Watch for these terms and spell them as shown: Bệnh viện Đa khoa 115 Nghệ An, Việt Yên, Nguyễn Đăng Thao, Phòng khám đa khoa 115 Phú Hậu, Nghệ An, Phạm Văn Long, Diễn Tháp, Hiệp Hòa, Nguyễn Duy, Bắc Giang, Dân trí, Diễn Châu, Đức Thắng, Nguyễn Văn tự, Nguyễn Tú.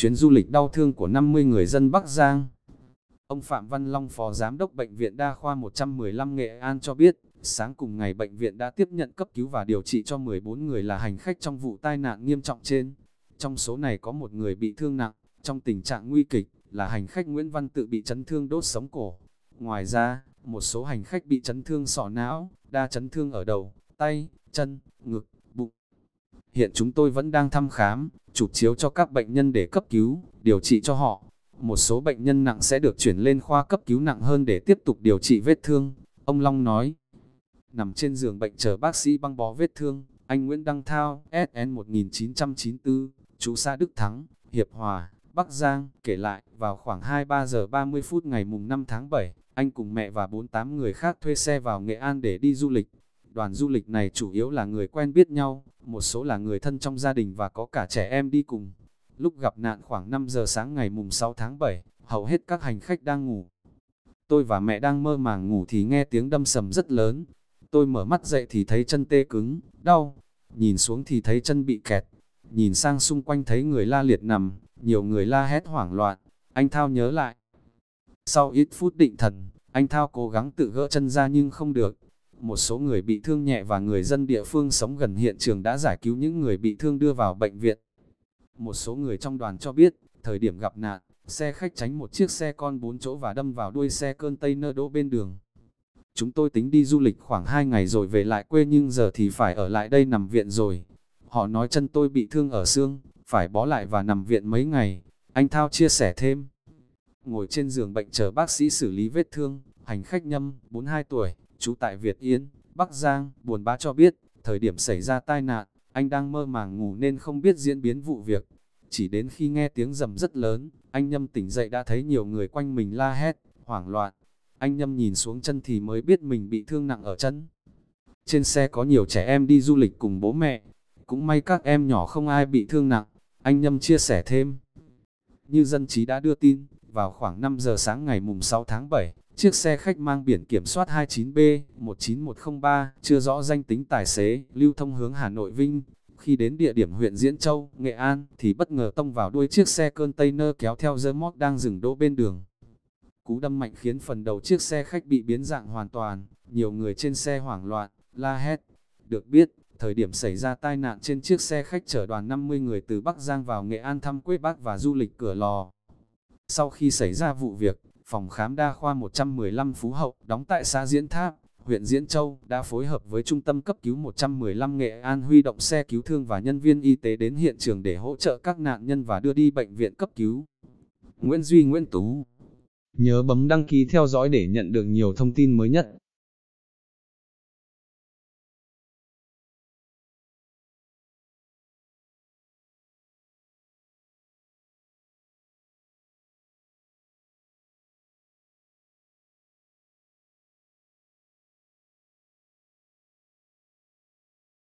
chuyến du lịch đau thương của 50 người dân Bắc Giang. Ông Phạm Văn Long, Phó Giám đốc Bệnh viện Đa khoa 115 Nghệ An cho biết, sáng cùng ngày bệnh viện đã tiếp nhận cấp cứu và điều trị cho 14 người là hành khách trong vụ tai nạn nghiêm trọng trên. Trong số này có một người bị thương nặng, trong tình trạng nguy kịch, là hành khách Nguyễn Văn Tự bị chấn thương đốt sống cổ. Ngoài ra, một số hành khách bị chấn thương sọ não, đa chấn thương ở đầu, tay, chân, ngực, bụng. Hiện chúng tôi vẫn đang thăm khám, chụp chiếu cho các bệnh nhân để cấp cứu, điều trị cho họ. Một số bệnh nhân nặng sẽ được chuyển lên khoa cấp cứu nặng hơn để tiếp tục điều trị vết thương, ông Long nói. Nằm trên giường bệnh chờ bác sĩ băng bó vết thương, anh Nguyễn Đăng Thao, SN 1994, trú xã Đức Thắng, Hiệp Hòa, Bắc Giang, kể lại, vào khoảng 23 giờ 30 phút ngày mùng 5 tháng 7, anh cùng mẹ và 48 người khác thuê xe vào Nghệ An để đi du lịch. Đoàn du lịch này chủ yếu là người quen biết nhau, một số là người thân trong gia đình và có cả trẻ em đi cùng. Lúc gặp nạn khoảng 5 giờ sáng ngày mùng 6 tháng 7, hầu hết các hành khách đang ngủ. Tôi và mẹ đang mơ màng ngủ thì nghe tiếng đâm sầm rất lớn. Tôi mở mắt dậy thì thấy chân tê cứng, đau. Nhìn xuống thì thấy chân bị kẹt. Nhìn sang xung quanh thấy người la liệt nằm, nhiều người la hét hoảng loạn. Anh Thao nhớ lại. Sau ít phút định thần, anh Thao cố gắng tự gỡ chân ra nhưng không được. Một số người bị thương nhẹ và người dân địa phương sống gần hiện trường đã giải cứu những người bị thương đưa vào bệnh viện. Một số người trong đoàn cho biết, thời điểm gặp nạn, xe khách tránh một chiếc xe con 4 chỗ và đâm vào đuôi xe container đỗ bên đường. Chúng tôi tính đi du lịch khoảng 2 ngày rồi về lại quê nhưng giờ thì phải ở lại đây nằm viện rồi. Họ nói chân tôi bị thương ở xương, phải bó lại và nằm viện mấy ngày, anh Thao chia sẻ thêm. Ngồi trên giường bệnh chờ bác sĩ xử lý vết thương, hành khách Nhâm, 42 tuổi, trú tại Việt Yên, Bắc Giang, buồn bã cho biết, thời điểm xảy ra tai nạn, anh đang mơ màng ngủ nên không biết diễn biến vụ việc. Chỉ đến khi nghe tiếng rầm rất lớn, anh Nhâm tỉnh dậy đã thấy nhiều người quanh mình la hét, hoảng loạn. Anh Nhâm nhìn xuống chân thì mới biết mình bị thương nặng ở chân. Trên xe có nhiều trẻ em đi du lịch cùng bố mẹ. Cũng may các em nhỏ không ai bị thương nặng, anh Nhâm chia sẻ thêm. Như Dân trí đã đưa tin, vào khoảng 5 giờ sáng ngày mùng 6 tháng 7, chiếc xe khách mang biển kiểm soát 29B-19103, chưa rõ danh tính tài xế, lưu thông hướng Hà Nội Vinh. Khi đến địa điểm huyện Diễn Châu, Nghệ An, thì bất ngờ tông vào đuôi chiếc xe container kéo theo dơ móc đang dừng đỗ bên đường. Cú đâm mạnh khiến phần đầu chiếc xe khách bị biến dạng hoàn toàn, nhiều người trên xe hoảng loạn, la hét. Được biết, thời điểm xảy ra tai nạn trên chiếc xe khách chở đoàn 50 người từ Bắc Giang vào Nghệ An thăm quê bác và du lịch Cửa Lò. Sau khi xảy ra vụ việc, Phòng khám đa khoa 115 Phú Hậu, đóng tại xã Diễn Tháp, huyện Diễn Châu, đã phối hợp với Trung tâm cấp cứu 115 Nghệ An huy động xe cứu thương và nhân viên y tế đến hiện trường để hỗ trợ các nạn nhân và đưa đi bệnh viện cấp cứu. Nguyễn Duy, Nguyễn Tú. Nhớ bấm đăng ký theo dõi để nhận được nhiều thông tin mới nhất.